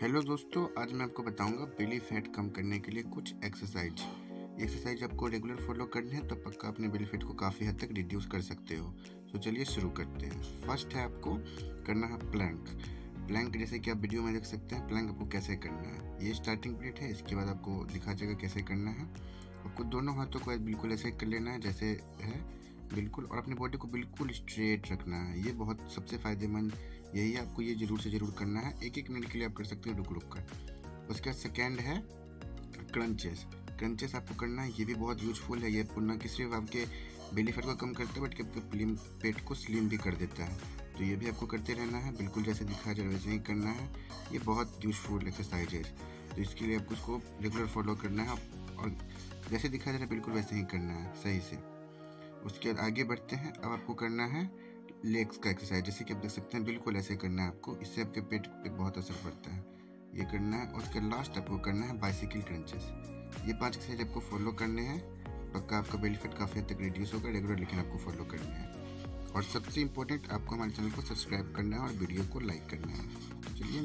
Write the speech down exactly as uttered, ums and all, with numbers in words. Hello दोस्तों, आज मैं आपको बताऊंगा बेली फैट कम करने के लिए कुछ एक्सरसाइज एक्सरसाइज आपको रेगुलर फॉलो करनी है तो पक्का अपने बेली फैट को काफ़ी हद तक रिड्यूस कर सकते हो। तो चलिए शुरू करते हैं। फर्स्ट है आपको करना है प्लैंक। प्लैंक जैसे कि आप वीडियो में देख सकते हैं, प्लैंक आपको कैसे करना है। ये स्टार्टिंग पीरियड है, इसके बाद आपको दिखा जाएगा कैसे करना है। आपको दोनों हाथों को बिल्कुल ऐसे कर लेना है जैसे है बिल्कुल, और अपनी बॉडी को बिल्कुल स्ट्रेट रखना है। ये बहुत सबसे फ़ायदेमंद यही है, आपको ये ज़रूर से ज़रूर करना है। एक एक मिनट के लिए आप कर सकते हो रुक रुक कर। उसके बाद सेकेंड है क्रंचेस। क्रंचेस आपको करना है, ये भी बहुत यूजफुल है। ये पुनः कि सिर्फ आपके बेली फैट को कम करता है बट आपके पेट को स्लिम भी कर देता है। तो ये भी आपको करते रहना है, बिल्कुल जैसे दिखाया जाए वैसे ही करना है। ये बहुत यूजफुल एक्सरसाइज है, तो इसके लिए आपको उसको रेगुलर फॉलो करना है और जैसे दिखाया जा रहा है बिल्कुल वैसे ही करना है सही से। उसके बाद आगे बढ़ते हैं। अब आपको करना है लेग्स का एक्सरसाइज। जैसे कि आप देख सकते हैं बिल्कुल ऐसे करना है आपको, इससे आपके पेट पे बहुत असर पड़ता है। ये करना है। उसके लास्ट आपको करना है बाइसिकल क्रंचेस। ये पांच एक्सरसाइज आपको फॉलो करने हैं, पक्का आपका बेली फैट काफ़ी हद तक रिड्यूस होगा रेगुलर, लेकिन आपको फॉलो करना है। और सबसे इम्पोर्टेंट आपको हमारे चैनल को सब्सक्राइब करना है और वीडियो को लाइक करना है। चलिए।